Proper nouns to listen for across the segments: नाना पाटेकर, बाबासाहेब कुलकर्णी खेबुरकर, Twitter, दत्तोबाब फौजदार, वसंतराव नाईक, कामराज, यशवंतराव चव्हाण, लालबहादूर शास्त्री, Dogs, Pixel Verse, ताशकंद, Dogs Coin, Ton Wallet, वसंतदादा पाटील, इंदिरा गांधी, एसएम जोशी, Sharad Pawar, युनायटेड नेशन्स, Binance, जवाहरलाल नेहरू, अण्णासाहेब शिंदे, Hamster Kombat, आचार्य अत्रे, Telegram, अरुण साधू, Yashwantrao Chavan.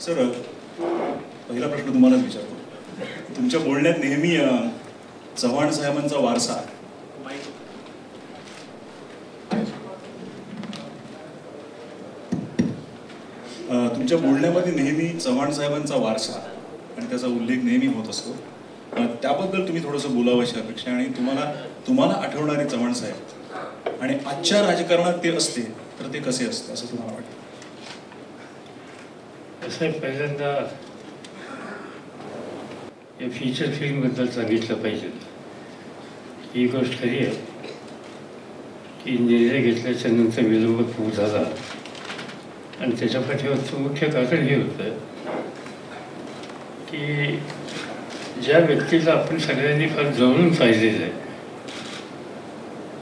Sir पहिला प्रश्न तुम्हारा विचारतो तुमच्या बोलण्यात नेहमी चव्हाण साहेबांचा वारसा तुमच्या बोलण्यामध्ये नेहमी चव्हाण साहेबांचा वारसा आणि त्याचा उल्लेख नेहमी होत असतो त्याबद्दल तुम्ही थोडंसं बोलावं अशी अपेक्षा आणि तुम्हाला आठवणारे चव्हाण साहेब आणि आजच्या राजकारणात ते असते तर ते कसे असते असं तुम्हाला वाटतं साहेब पहिल्यांदा या फीचर फिल्मबद्दल सांगितलं पाहिजे ही गोष्ट खरी आहे की निर्णय घेतल्याच्या नंतर विलंब खूप झाला आणि त्याच्या पाठीमागचं मुख्य कारण हे होतं की ज्या व्यक्तीला आपण सगळ्यांनी फार जवळून पाहिलेलं आहे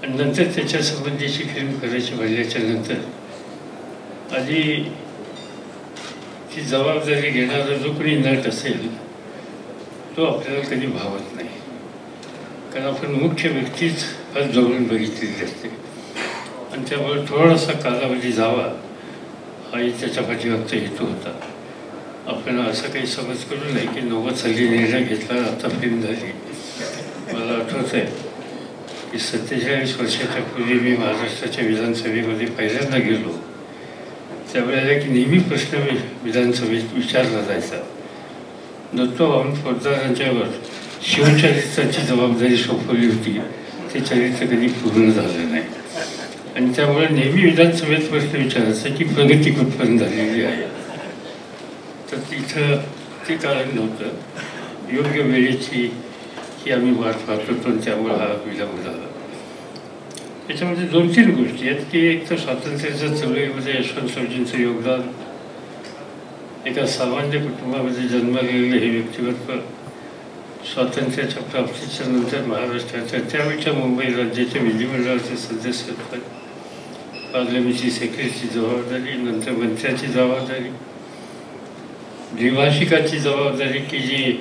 आणि नंतर त्याच्या संबंधीची फिल्म करायची म्हणल्याच्या नंतर आधी ती जबाबदारी घेणारा जो कोणी नट असेल तो आपल्याला कधी भावत नाही कारण आपण मुख्य व्यक्तीच आज जवळून बघितलेली असते आणि त्यामुळे थोडासा कालावधी जावा हाही त्याच्या पाठीमागचा हेतू होता आपल्याला असं काही समज करू नये की 90 साली निर्णय घेतला आता फिल्म झाली मला आठवत आहे की 47 वर्षाच्या पूर्वी मी महाराष्ट्राच्या विधानसभेमध्ये पहिल्यांदा गेलो त्यावेळेला एक नेहमी प्रश्न विधानसभेत विचारला जायचा दत्तोबाब फौजदारांच्यावर शिवचरित्राची जबाबदारी सोपवली होती ते चरित्र कधी पूर्ण झालं नाही आणि त्यामुळे नेहमी विधानसभेत प्रश्न विचारायचा की प्रगती कुठपर्यंत झालेली आहे तर तिथं ते कारण नव्हतं योग्य वेळेची की आम्ही वाट पाहत होतो त्यामुळे हा विलंब झाला त्याच्यामध्ये 2-3 गोष्टी आहेत की एक तर स्वातंत्र्याच्या चळवळीमध्ये यशवंतरावजींचं योगदान एका सामान्य कुटुंबामध्ये जन्मलेले हे व्यक्तिमत्व स्वातंत्र्याच्या प्राप्तीच्या नंतर महाराष्ट्राच्या त्यावेळच्या मुंबई राज्याच्या विधिमंडळाचे सदस्यत्व पार्लमेंटची सेक्रेटरीची जबाबदारी नंतर मंत्र्याची जबाबदारी द्विभाषिकाची जबाबदारी की जी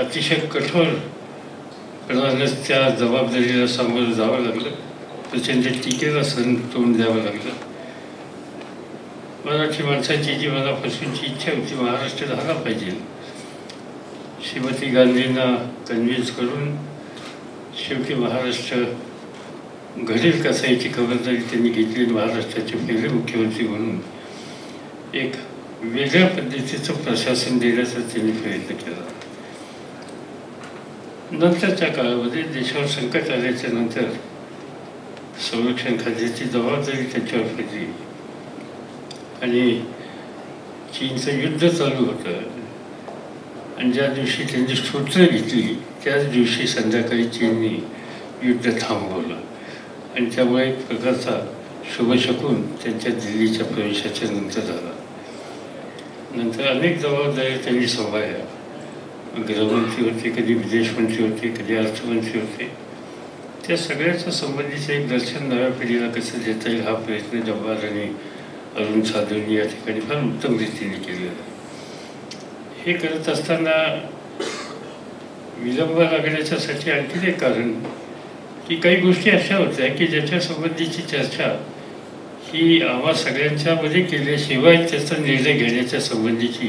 अतिशय कठोर प्रधानच त्या जबाबदारीला सामोरं जावं लागलं प्रचंड टीकेला सण तोंड द्यावं लागलं मराठी माणसाची जी मला फसवूनची इच्छा होती महाराष्ट्र झाला पाहिजे श्रीमती गांधींना कन्व्हिन्स करून शेवटी महाराष्ट्र घडेल कसा याची खबरदारी त्यांनी घेतली महाराष्ट्राचे पहिले मुख्यमंत्री म्हणून एक वेगळ्या पद्धतीचं प्रशासन देण्याचा त्यांनी प्रयत्न केला नंतरच्या काळामध्ये देशावर संकट आल्याच्या नंतर संरक्षण खात्याची जबाबदारी त्यांच्यावर पडली आणि चीनचं युद्ध चालू होतं आणि ज्या दिवशी त्यांनी सूत्र घेतली त्याच दिवशी संध्याकाळी चीनने युद्ध थांबवलं आणि त्यामुळे एक प्रकारचा शुभशकून त्यांच्या दिल्लीच्या प्रवेशाच्या नंतर झाला नंतर अनेक जबाबदाऱ्या त्यांनी सांभाळल्या गृहमंत्री होते कधी विदेशमंत्री होते कधी अर्थमंत्री होते त्या सगळ्याच्या संबंधीचं एक दर्शन नव्या पिढीला कसं देता येईल हा प्रयत्न जब्बार आणि अरुण साधूंनी या ठिकाणी फार उत्तम रीतीने केलेला हे करत असताना विलंब लागण्याच्यासाठी आणखी एक कारण की काही गोष्टी अशा होत्या की ज्याच्या संबंधीची चर्चा ही आम्हा सगळ्यांच्यामध्ये केल्याशिवाय त्याचा निर्णय घेण्याच्या संबंधीची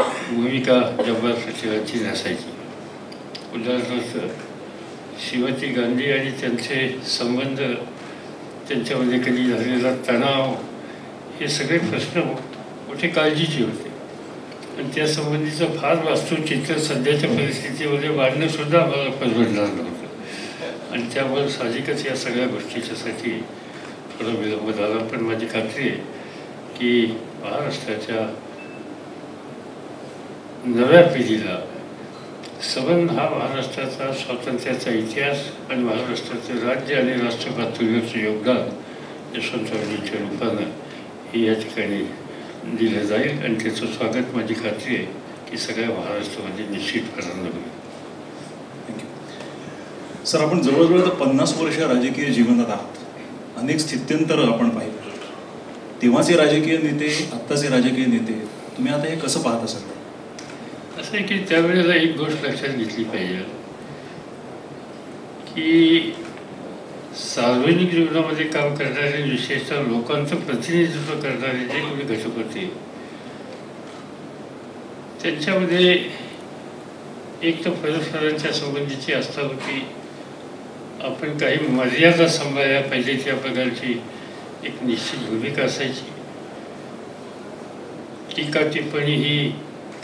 भूमिका जब्बार सचिवांची नसायची उदाहरणार्थ श्रीमती गांधी आणि त्यांचे संबंध त्यांच्यामध्ये कधी झालेला तणाव हे सगळे प्रश्न मोठे काळजीचे होते आणि त्यासंबंधीचं फार वास्तुचित्र सध्याच्या परिस्थितीमध्ये वाढणंसुद्धा आम्हाला परवडणार नव्हतं आणि त्यामुळे साहजिकच या सगळ्या गोष्टीच्यासाठी थोडा विलंब झाला पण माझी खात्री आहे की महाराष्ट्राच्या नव्या पिढीला सबन हा महाराष्ट्राचा स्वातंत्र्याचा इतिहास आणि महाराष्ट्राचे राज्य आणि राष्ट्र पातळीवरचे योगदान यशवंतरावजींच्या रूपानं हे या ठिकाणी दिलं जाईल आणि त्याचं स्वागत माझी खात्री आहे की सगळ्या महाराष्ट्रामध्ये निश्चितपणानं होईल. Thank you sir. आपण जवळजवळ तर 50 वर्ष राजकीय जीवनात आहात. अनेक स्थित्यंतर आपण पाहिलं. तेव्हाचे राजकीय नेते आत्ताचे राजकीय नेते तुम्ही आता हे कसं पाहत असाल? असं आहे की त्यावेळेला एक गोष्ट लक्षात घेतली पाहिजे की सार्वजनिक जीवनामध्ये काम करणारे विशेषतः लोकांचं प्रतिनिधित्व करणारे जे कोणी घटक होते त्यांच्यामध्ये एक तर फैजसरावांच्या संबंधीची आस्था होती. आपण काही मर्यादा सांभाळल्या पाहिजे त्या प्रकारची एक निश्चित भूमिका असायची. टीका टिप्पणी ही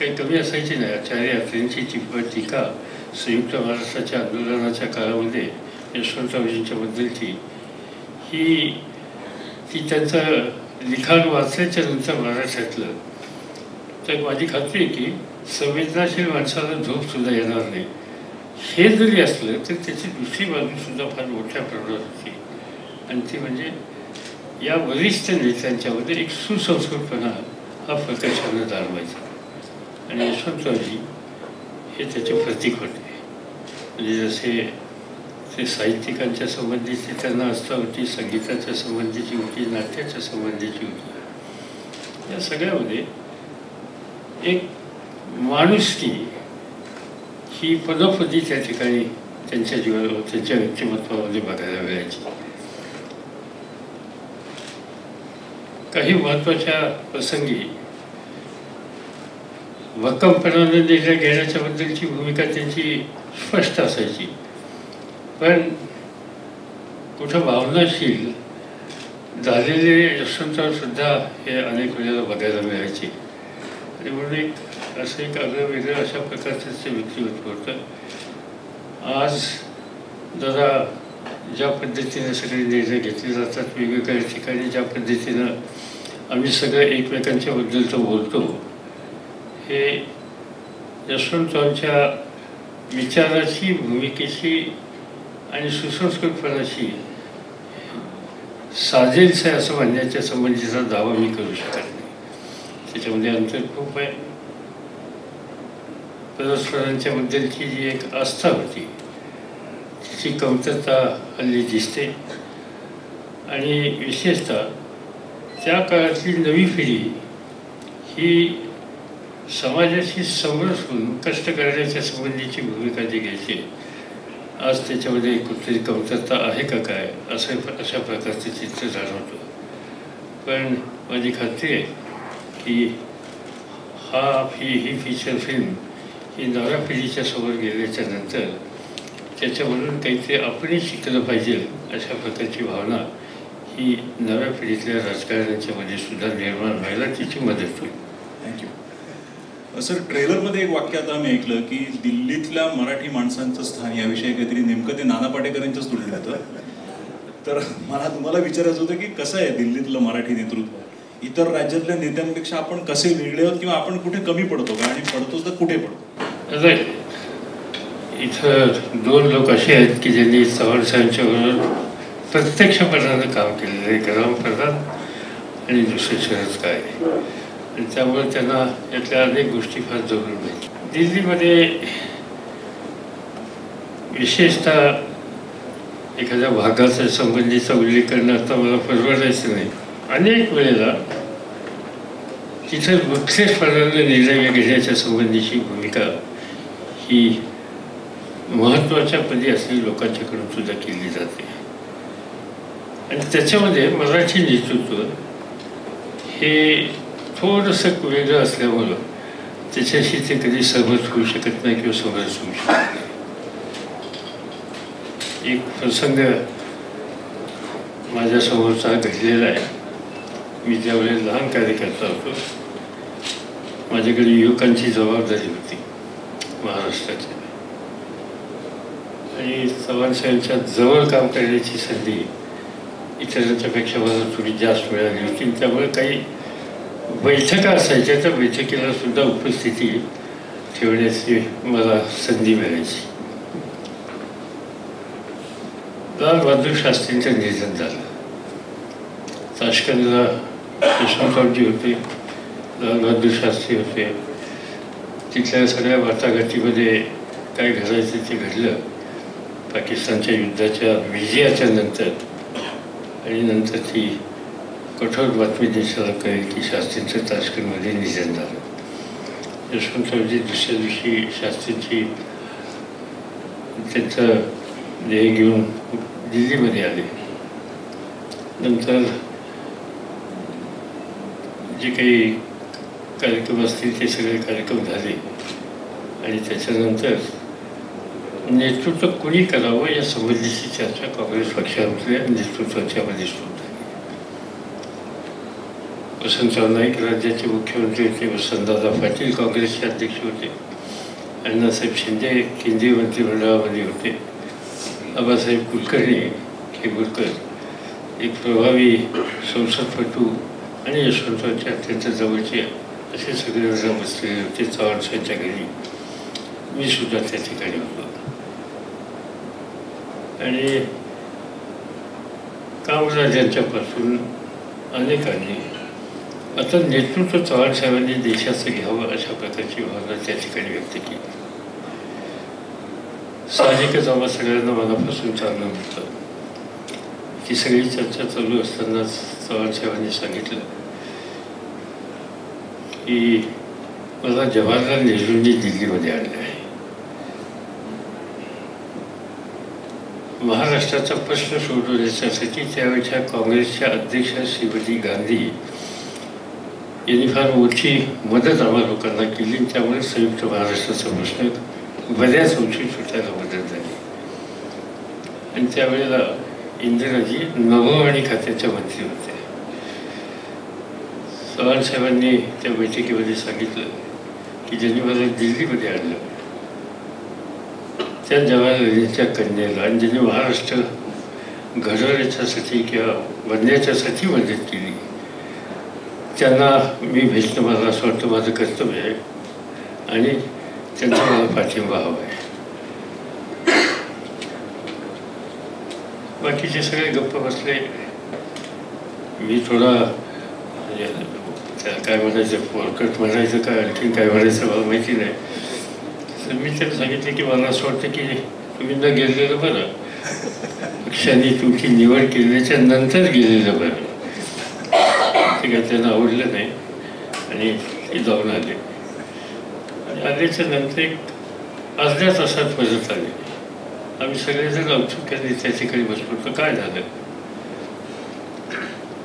काही कमी असायची नाही. आचार्य अत्रेंची टिप्पणी टीका संयुक्त महाराष्ट्राच्या आंदोलनाच्या काळामध्ये यशवंतरावजींच्या बद्दलची ही ती त्यांचं लिखाण वाचल्याच्या नंतर महाराष्ट्रातलं तर माझी खात्री की संवेदनाशील माणसाला झोपसुद्धा येणार नाही. हे जरी असलं तर त्याची दुसरी बाजूसुद्धा फार मोठ्या प्रमाणात होती आणि ती म्हणजे या वरिष्ठ नेत्यांच्यामध्ये एक सुसंस्कृतपणा हा प्रकर्षानं जाणवायचा. आणि यशवंतरावजी हे त्याचे प्रतीक होते. म्हणजे जसे ते साहित्यिकांच्या संबंधीची त्यांना आस्था होती, संगीताच्या संबंधीची होती, नाट्याच्या संबंधीची होती. या सगळ्यामध्ये एक माणुसकी ही पदोपदी त्या ठिकाणी त्यांच्या जीवनावर त्यांच्या व्यक्तिमत्वामध्ये बघायला मिळायची. काही महत्त्वाच्या प्रसंगी भक्कमपणाने निर्णय घेण्याच्या बद्दलची भूमिका त्यांची स्पष्ट असायची, पण कुठं भावनाशील झालेले यशवंतरावसुद्धा हे अनेक वेळेला बघायला मिळायचे. आणि म्हणून एक असं एक आगळं वेगळं अशा प्रकारचं व्यक्तिमत्व होतं. आज जरा ज्या पद्धतीनं सगळे निर्णय घेतले जातात वेगवेगळ्या ठिकाणी, ज्या पद्धतीनं आम्ही सगळं एकमेकांच्याबद्दलचं बोलतो, हे यशवंतरावांच्या विचाराशी, भूमिकेशी आणि सुसंस्कृतपणाशी साजेलच आहे असं म्हणण्याच्या संबंधीचा दावा मी करू शकत नाही. त्याच्यामध्ये अंतर खूप आहे. परस्परांच्याबद्दलची जी एक आस्था होती तिची कमतरता हल्ली दिसते. आणि विशेषतः त्या काळातली नवी पिढी ही समाजाशी समरस होऊन कष्ट करण्याच्या संबंधीची भूमिका जी घ्यायची, आज त्याच्यामध्ये कुठली कमतरता आहे का काय असं अशा प्रकारचे चित्र जाणवतो. पण माझी खात्री आहे की ही फीचर फिल्म ही नव्या पिढीच्या समोर गेल्याच्या नंतर त्याच्यामधून काहीतरी आपणही शिकलं पाहिजे अशा प्रकारची भावना ही नव्या पिढीतल्या राजकारण्यांच्यामध्ये सुद्धा निर्माण व्हायला तिची मदत होईल. थँक्यू. सर, ट्रेलरमध्ये एक वाक्य आता आम्ही ऐकलं की दिल्लीतल्या मराठी माणसांचं स्थान याविषयी काहीतरी नेमकं ते नाना पाटेकरांच्याच तुलनेत होतं. तर मला तुम्हाला विचारायचं होतं की कसं आहे दिल्लीतलं मराठी नेतृत्व, इतर राज्यातल्या नेत्यांपेक्षा आपण कसे वेगळे आहोत किंवा आपण कुठे कमी पडतो का, आणि पडतोच तर कुठे पडतो? इथं दोन लोक असे आहेत की ज्यांनी चव्हाण साहेबांच्याबरोबर प्रत्यक्षपणानं काम केलेलं आहे, ग्राम प्रधान आणि दुसरे शरद काळे. आणि त्यामुळे त्यांना यातल्या अनेक गोष्टी फार जवळ मिळतात. दिल्लीमध्ये विशेषतः एखाद्या भागाच्या संबंधीचा उल्लेख करणं आता मला परवडायचं नाही. अनेक वेळेला तिथं वृक्षेशपणाने निर्णय घेण्याच्या संबंधीची भूमिका ही महत्त्वाच्या पदी असलेल्या लोकांच्याकडून सुद्धा केली जाते. आणि त्याच्यामध्ये मराठी नेतृत्व हे थोडंसं वेगळं असल्यामुळं त्याच्याशी ते कधी सहमत होऊ शकत नाही किंवा समरस होऊ शकत नाही. एक प्रसंग माझ्यासमोरचा घडलेला आहे. मी ज्यावेळेस लहान कार्यकर्ता होतो, माझ्याकडे युवकांची जबाबदारी होती महाराष्ट्राची, आणि चव्हाण साहेबांच्या जवळ काम करण्याची संधी इतरांच्यापेक्षा मला थोडी जास्त मिळाली होती. त्यामुळे काही बैठका असायच्या, त्या बैठकीला सुद्धा उपस्थिती ठेवण्याची मला संधी मिळायची. लालबहादूर शास्त्रींचं निधन झालं. ताशकंदला यशवंतरावजी होते, लालबहादूर शास्त्री होते. तिथल्या सगळ्या वाटाघाटीमध्ये काय घडायचं ते घडलं. पाकिस्तानच्या युद्धाच्या विजयाच्या नंतर आणि नंतर ती कठोर बातमी देशाला कळेल की शास्त्रींचं ताशकंदमध्ये निधन झालं. यशवंतरावजी दुसऱ्या दिवशी शास्त्रींची त्यांचं देह घेऊन दिल्लीमध्ये आले. नंतर जे काही कार्यक्रम असतील ते सगळे कार्यक्रम झाले आणि त्याच्यानंतर नेतृत्व कोणी करावं या संबंधीची चर्चा काँग्रेस पक्षातल्या नेतृत्वाच्या मध्ये सुरू झाली. वसंतराव नाईक राज्याचे मुख्यमंत्री होते, वसंतदादा पाटील काँग्रेसचे अध्यक्ष होते, अण्णासाहेब शिंदे केंद्रीय मंत्रिमंडळामध्ये होते, बाबासाहेब कुलकर्णी खेबुरकर एक प्रभावी संसदपटू आणि यशवंतरावच्या अत्यंत जवळचे असे सगळे जण बसलेले होते. चव्हाण साहेबांच्या घरी मी सुद्धा त्या ठिकाणी होतो आणि कामराजांच्यापासून अनेकांनी आता नेतृत्व चव्हाण साहेबांनी देशाचं घ्यावं अशा प्रकारची भावना त्या ठिकाणी व्यक्त केली. साहजिकच आम्हा सगळ्यांना मनापासून चाललं होतं की सगळी चर्चा चालू असतानाच चव्हाण साहेबांनी सांगितलं की मला जवाहरलाल नेहरूंनी दिल्लीमध्ये आणलं आहे महाराष्ट्राचा प्रश्न सोडवण्यासाठी. त्यावेळच्या काँग्रेसच्या अध्यक्ष श्रीमती गांधी यांनी फार मोठी मदत आम्हा लोकांना केली, त्यामुळे संयुक्त महाराष्ट्राचा प्रश्न बऱ्याच अंशी सुटायला मदत झाली आणि त्यावेळेला इंदिराजी नभोवाणी खात्याच्या मंत्री होत्या. चव्हाण साहेबांनी त्या बैठकीमध्ये सांगितलं की ज्यांनी मला दिल्लीमध्ये आणलं त्या जवाहरलालच्या कन्याला आणि ज्यांनी महाराष्ट्र घडवण्याच्यासाठी किंवा बनण्याच्यासाठी मदत केली त्यांना मी भेटणं मला असं वाटतं माझं कर्तव्य आहे आणि त्यांचा मला पाठिंबा हवा आहे. बाकीचे सगळे गप्प बसले. मी थोडा काय म्हणायचं पोरकट म्हणायचं काय आणखी काय म्हणायचं मला माहिती नाही, तर मी त्याला सांगितलं की मला असं वाटतं की तुम्ही न गेलेलं बरं, पक्षाने तुमची निवड केल्याच्या नंतर गेलेलं बरं. ते काय त्यांना आवडलं नाही आणि ते जाऊन आले. आल्याच्या नंतर एक अर्ध्या तासात मदत आली. आम्ही सगळेजण औत्सुक्याने त्या ठिकाणी बसलो होतो काय झालं.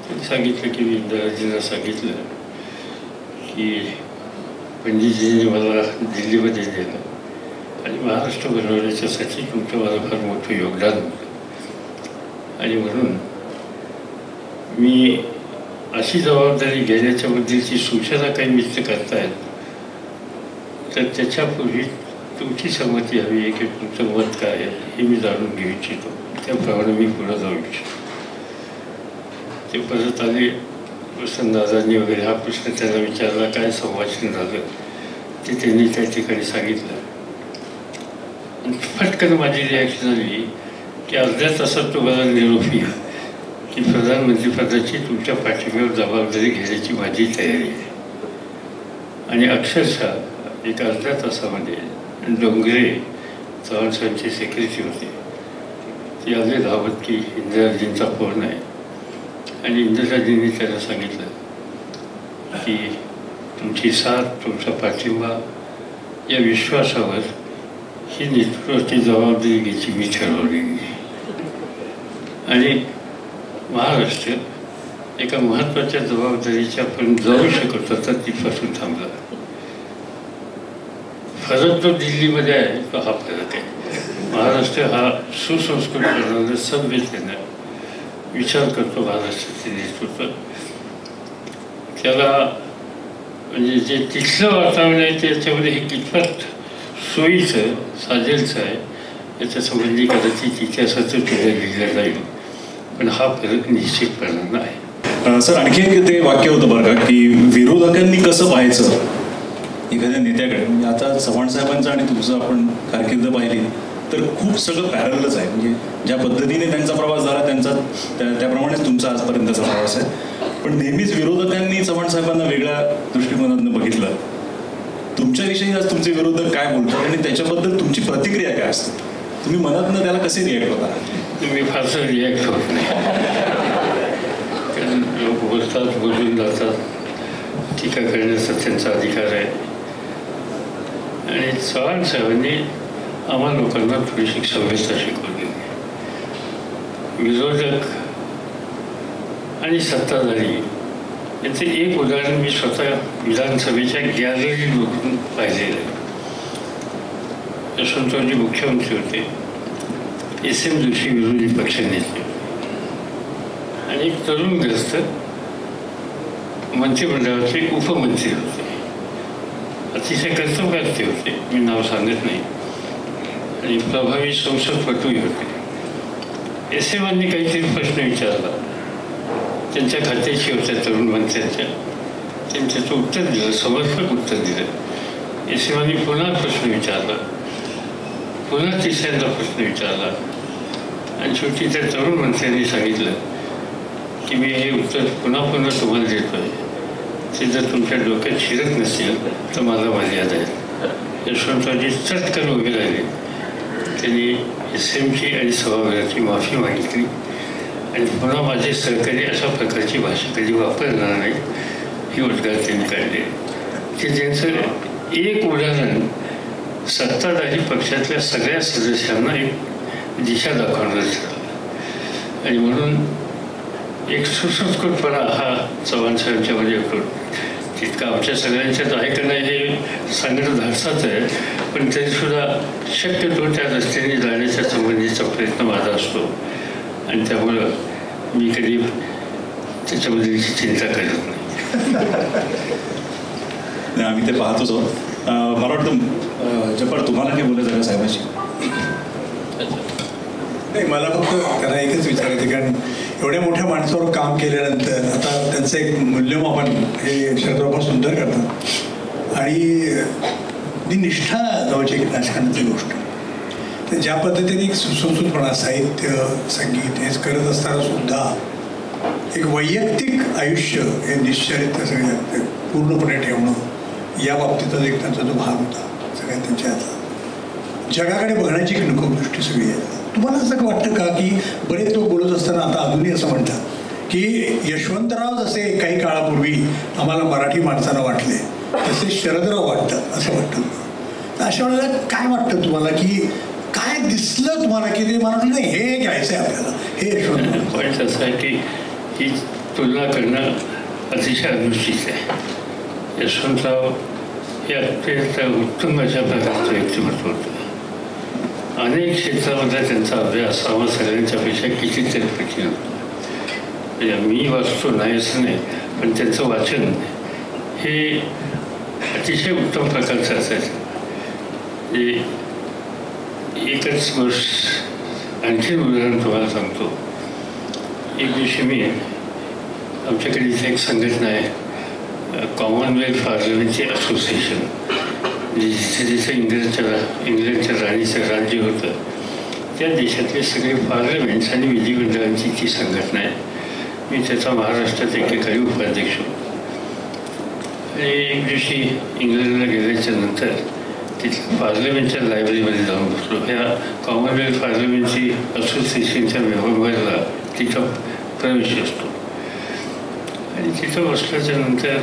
त्यांनी सांगितलं की मी इंदिराजींना सांगितलं की पंडितजींनी मला दिल्लीमध्ये नेलं आणि महाराष्ट्र बनवण्याच्यासाठी तुमचं मला फार मोठं योगदान होतं आणि म्हणून मी अशी जबाबदारी घेण्याच्याबद्दलची सूचना काही मित्र करतायत, तर त्याच्यापूर्वी तुमची संमती हवी आहे की तुमचं मत काय आहे हे मी जाणून घेऊ इच्छितो, त्याप्रमाणे मी पुढं जाऊ इच्छितो. ते परत आले. वसंतदादांनी वगैरे हा प्रश्न त्यांना विचारला काय संभाषण झालं ते त्यांनी त्या ठिकाणी सांगितलं. फटकन माझी रिॲक्शन झाली की अर्ध्या तासात तुम्हाला निरोप या की प्रधानमंत्रीपदाची तुमच्या पाठिंब्यावर जबाबदारी घेण्याची माझी तयारी आहे आणि अक्षरशः एक अर्ध्या तासामध्ये डोंगरे चव्हाण साहेबांची सेक्रेटरी होते ती आले धावत की इंदिराजींचा फोन आहे आणि इंदिराजींनी त्याला सांगितलं की तुमची साथ तुमचा पाठिंबा या विश्वासावर ही नेतृत्वाची जबाबदारी घ्यायची मी ठरवली आणि महाराष्ट्र एका महत्त्वाच्या जबाबदारीच्या आपण जाऊ शकत होता तिथपासून थांबला. फरक तो दिल्लीमध्ये आहे तो हा फरक आहे. महाराष्ट्र हा सुसंस्कृत करणारा संवेदना विचार करतो महाराष्ट्राचे नेतृत्व, त्याला म्हणजे जे तिथलं वातावरण आहे त्याच्यामध्ये हे कितपत सोयीचं साजेलचं आहे याच्या संबंधी कदाचित इतिहासाचं तुझ्या लिहिलं जाईल, पण हा फरक निश्चितपणानं आहे. सर आणखी एक ते वाक्य होतं बरं का की विरोधकांनी कसं पाहायचं एखाद्या नेत्याकडे, म्हणजे आता चव्हाण साहेबांचं आणि तुमचं आपण कारकीर्द पाहिली तर खूप सगळं पॅरलच आहे, म्हणजे ज्या पद्धतीने त्यांचा प्रवास झाला त्यांचा त्याप्रमाणेच तुमचा आजपर्यंतचा प्रवास आहे, पण नेहमीच विरोधकांनी चव्हाण साहेबांना वेगळ्या दृष्टिकोनातून बघितलं. तुमच्याविषयी आज तुमचे विरोधक काय बोलतात आणि त्याच्याबद्दल तुमची प्रतिक्रिया काय असते, तुम्ही मनातनं त्याला कसे रिॲक्ट होता? तुम्ही फारसं रिॲक्ट होत नाही कारण लोक बोलतात बोलून जातात, टीका करण्याचा त्यांचा अधिकार आहे. आणि चव्हाण साहेबांनी आम्हा लोकांना थोडीशी सभ्यता शिकवली. विरोधक आणि सत्ताधारी येथे एक उदाहरण मी स्वतः विधानसभेच्या गॅलरीतून पाहिलेलं आहे. यशवंतरावजी मुख्यमंत्री होते, एसएम जोशी विरोधी पक्षनेते आणि एक तरुण ग्रस्त मंत्रिमंडळाचे उपमंत्री होते, अतिशय कर्तव्यस्थ होते, मी नाव सांगत नाही, आणि प्रभावी संसदपटूही होते. एसएमांनी काहीतरी प्रश्न विचारला, त्यांच्या खात्याशी होत्या तरुण मंत्र्यांच्या, त्यांच्याचं उत्तर दिलं, समर्पक उत्तर दिलं. एसएमांनी पुन्हा प्रश्न विचारला, पुन्हा तिसऱ्यांदा प्रश्न विचारला आणि शेवटी त्या तरुण मंत्र्यांनी सांगितलं की मी हे उत्तर पुन्हा पुन्हा तुम्हाला देतो आहे, ते जर तुमच्या डोक्यात शिरत नसेल तर माझा मर्यादा आहे. यशवंतरावजी चटकन उभे राहिले, त्यांनी एसएमची आणि सभागृहाची माफी मागितली आणि पुन्हा माझे सहकारी अशा प्रकारची भाषा कधी वापरणार नाही ही उद्गार त्यांनी काढले. की त्यांचं एक उदाहरण सत्ताधारी पक्षातल्या सगळ्या सदस्यांना एक दिशा दाखवणार ठरलं आणि म्हणून एक सुसंस्कृतपणा हा चव्हाण साहेबांच्यामध्ये होतो. तितका आमच्या सगळ्यांच्यात आहे का नाही हे सांगणं धाडसाच आहे, पण तरीसुद्धा शक्यतो त्या रस्त्याने जाण्याच्या संबंधीचा प्रयत्न माझा असतो आणि त्यामुळं मी कधी त्याच्याबद्दलची चिंता करत नाही. आम्ही ते पाहतोच आहोत. मला वाटतं जपाळ तुम्हाला काही बोलत आहे साहेबांशी. नाही, मला फक्त त्यांना एकच विचारायचं, कारण एवढ्या मोठ्या माणसावर काम केल्यानंतर आता त्यांचं एक मूल्यमापन हे शरदराव सुंदर करतात आणि ती निष्ठा जवळची नाशकांची गोष्ट. ज्या पद्धतीने एक सुसंस्कृतपणा साहित्य संगीत हेच करत असताना सुद्धा एक वैयक्तिक आयुष्य हे निश्चयरित्या सगळ्या पूर्णपणे ठेवणं या बाबतीतच एक त्यांचा जो भाग होता सगळ्यात त्यांच्या हातात जगाकडे बघण्याची एक नको दृष्टी सगळी आहे. तुम्हाला असं वाटतं का की बरेच लोक बोलत असताना आता अजूनही असं म्हणतात की यशवंतराव जसे काही काळापूर्वी आम्हाला मराठी माणसांना वाटले तसे शरदराव वाटतात असं वाटतं? अशा वेळेला काय वाटतं तुम्हाला की काय दिसलं तुम्हाला की ते मला नाही हे घ्यायचं आहे आपल्याला? हे पॉईंट असं आहे की ही तुलना करणं अतिशय अनुचित आहे. यशवंतराव हे अत्यंत उत्तम अशा प्रकारचं व्यक्तिमत्व होतं. अनेक क्षेत्रामध्ये त्यांचा अभ्यास आम्हा सगळ्यांच्यापेक्षा कितीतरी कठीण होतो. म्हणजे मी वाचतो नाही असं नाही, पण त्यांचं वाचन हे अतिशय उत्तम प्रकारचं असायचं. जे एकच वर्ष आणखी उदाहरण तुम्हाला सांगतो. एक दिवशी मी आमच्याकडे इथे एक संघटना आहे कॉमनवेल्थ पार्लमेंटची असोसिएशन, जिथे जिथे इंग्लंडच्या राणीचं राज्य होतं त्या देशातले सगळे पार्लमेंट्स आणि विधिमंडळांची ती संघटना आहे. मी त्याचा महाराष्ट्रात एकेकाळी उपाध्यक्ष होतो. आणि एक दिवशी इंग्लंडला गेल्याच्या नंतर तिथल्या पार्लमेंटच्या लायब्ररीमध्ये जाऊन बसलो. ह्या कॉमनवेल्थ पार्लमेंटची असोसिएशनच्या मेंबरला तिथं प्रवेश असतो आणि तिथं बसल्याच्या नंतर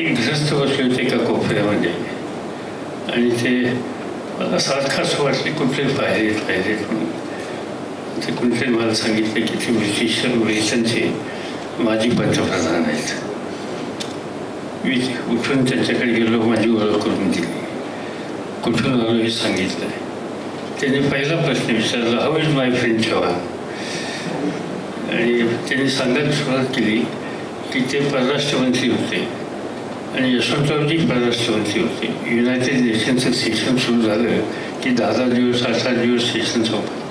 एक ग्रस्त बसले होते एका कोपऱ्यामध्ये आणि ते मला सारखाच वाटले कुठले पाहिलेत पाहिलेत म्हणून. ते कुठले मला सांगितले की ते ब्रिटिशनचे माजी पंतप्रधान आहेत. मी उठून त्यांच्याकडे गेलो, माझी ओळख करून दिली, कुठून आलो हे सांगितलं. त्याने पहिला प्रश्न विचारला, how is my friend Chavan? आणि त्यांनी सांगायला सुरुवात केली की ते परराष्ट्रमंत्री होते आणि यशवंतरावजी परराष्ट्रमंत्री होते. युनायटेड नेशन्सचं सेशन सुरू झालं की 10-10 दिवस 8-8 दिवस सेशन संपत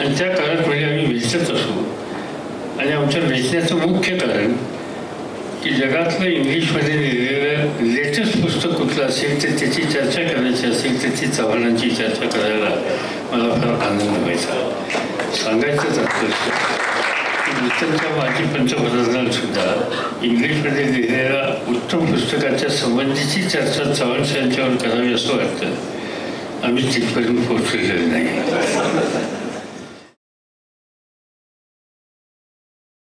आणि त्या काळात म्हणजे आम्ही भेटत असू. आणि आमच्या भेटण्याचं मुख्य कारण की जगातलं इंग्लिशमध्ये लिहिलेलं लेटेस्ट पुस्तक कुठलं असेल तर त्याची चर्चा करायची असेल तर ती चव्हाणांची चर्चा करायला मला फार आनंद व्हायचा. सांगायचंच असतं ब्रिटनच्या माजी पंतप्रधानांसुद्धा इंग्लिशमध्ये लिहिलेल्या उत्तम पुस्तकाच्या संबंधीची चर्चा चव्हाण साहेबांच्यावर करावी असं वाटतं. आम्ही तिथपर्यंत पोहोचलेलं नाही.